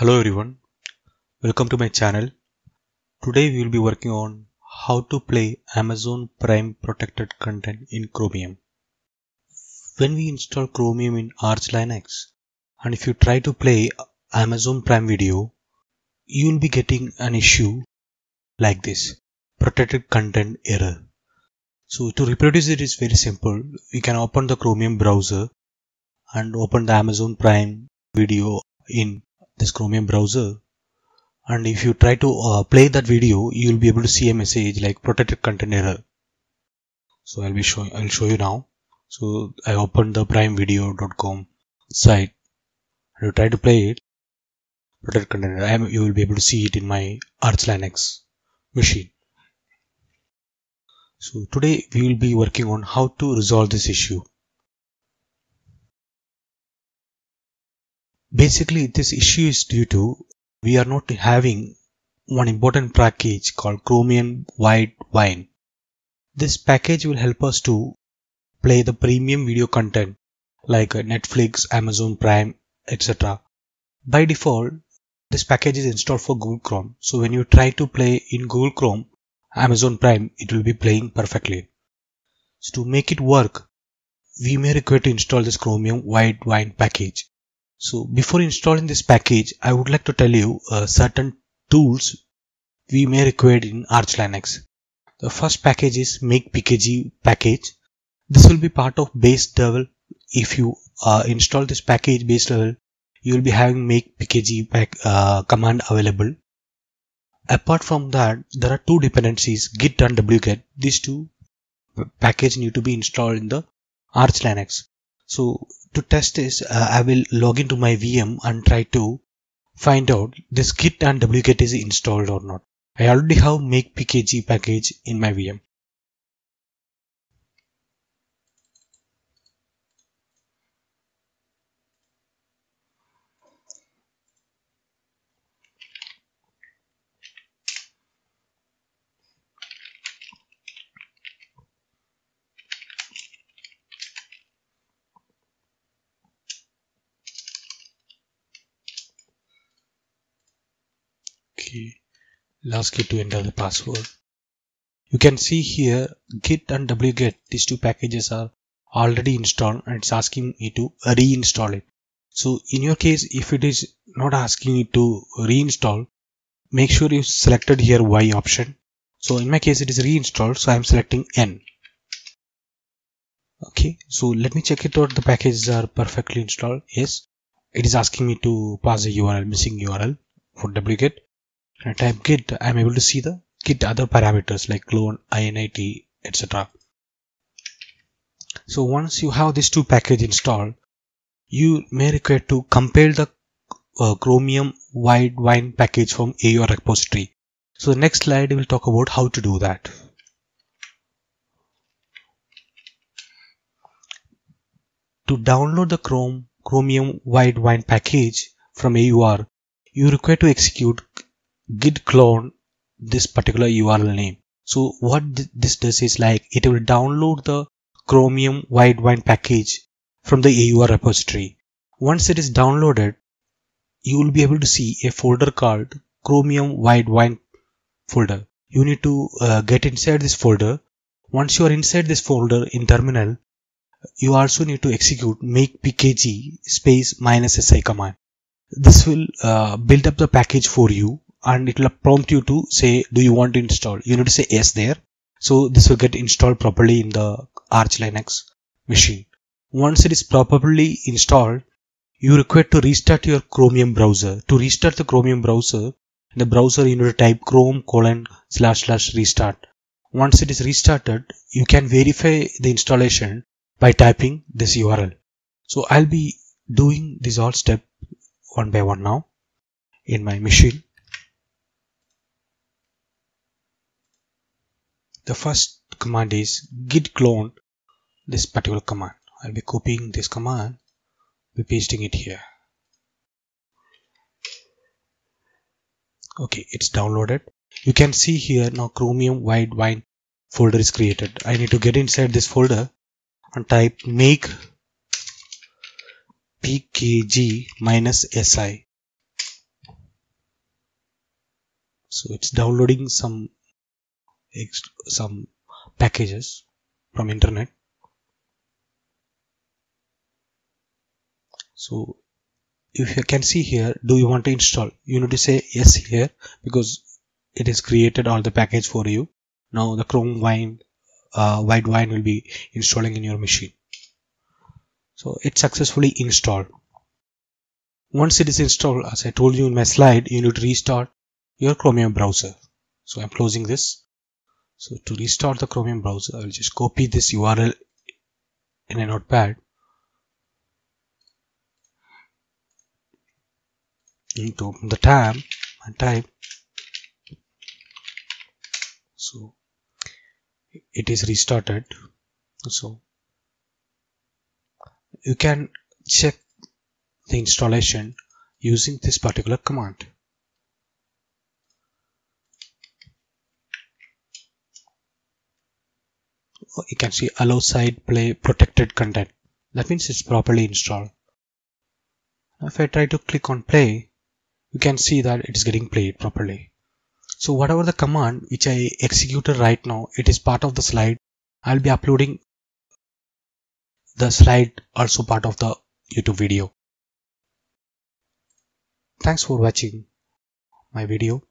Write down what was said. Hello everyone, welcome to my channel. Today we will be working on how to play Amazon Prime protected content in Chromium. When we install Chromium in Arch Linux and if you try to play Amazon Prime video, you will be getting an issue like this, protected content error. So to reproduce it is very simple. You can open the Chromium browser and open the Amazon Prime video in this Chromium browser, and if you try to play that video, you will be able to see a message like protected content error. So I'll show you now. So I opened the primevideo.com site. If you try to play it, protected content error, you will be able to see it in my Arch Linux machine. So today we will be working on how to resolve this issue. Basically, this issue is due to we are not having one important package called Chromium Widevine. This package will help us to play the premium video content like Netflix, Amazon Prime, etc. By default, this package is installed for Google Chrome. So when you try to play in Google Chrome, Amazon Prime, it will be playing perfectly. So to make it work, we may require to install this Chromium Widevine package. So before installing this package, I would like to tell you certain tools we may require in Arch Linux. The first package is makepkg package. This will be part of base devel. If you install this package base devel, you will be having makepkg command available. Apart from that, there are two dependencies, git and wget. These two packages need to be installed in the Arch Linux. So to test this, I will log into my VM and try to find out this git and wget is installed or not. I already have makepkg package in my VM. I'll ask you to enter the password. You can see here git and wget, these two packages are already installed and it's asking me to reinstall it. So in your case, if it is not asking you to reinstall, make sure you selected here Y option. So in my case it is reinstalled, so I'm selecting N. Okay, so let me check it out. The packages are perfectly installed. Yes, it is asking me to pass a URL, missing URL for wget. When I type git, I am able to see the git other parameters like clone, init, etc. So once you have these two packages installed, you may require to compile the Chromium Widevine package from AUR repository. So the next slide will talk about how to do that. To download the Chromium Widevine package from AUR, you require to execute git clone this particular URL name. So what this does is like it will download the Chromium Widevine package from the AUR repository. Once it is downloaded, you will be able to see a folder called Chromium Widevine folder. You need to get inside this folder. Once you are inside this folder in terminal, you also need to execute makepkg -si command. This will build up the package for you, and it will prompt you to say, do you want to install? You need to say yes there. So this will get installed properly in the Arch Linux machine. Once it is properly installed, you require to restart your Chromium browser. To restart the Chromium browser, in the browser you need to type chrome://restart. Once it is restarted, you can verify the installation by typing this URL. So I'll be doing this all step one by one now in my machine. The first command is git clone this particular command. I'll be copying this command, be pasting it here. Okay, it's downloaded. You can see here now Chromium Widevine folder is created. I need to get inside this folder and type makepkg -si. So it's downloading some packages from internet. So if you can see here, do you want to install? You need to say yes here because it has created all the package for you. Now the Chromium Widevine will be installing in your machine. So it's successfully installed. Once it is installed, as I told you in my slide, you need to restart your Chromium browser. So I'm closing this. So to restart the Chromium browser, I'll just copy this URL in a notepad to open the tab and type. So it is restarted. So you can check the installation using this particular command. You can see allow site play protected content. That means it's properly installed. Now if I try to click on play, you can see that it is getting played properly. So whatever the command which I executed right now, it is part of the slide. I'll be uploading the slide also part of the YouTube video. Thanks for watching my video.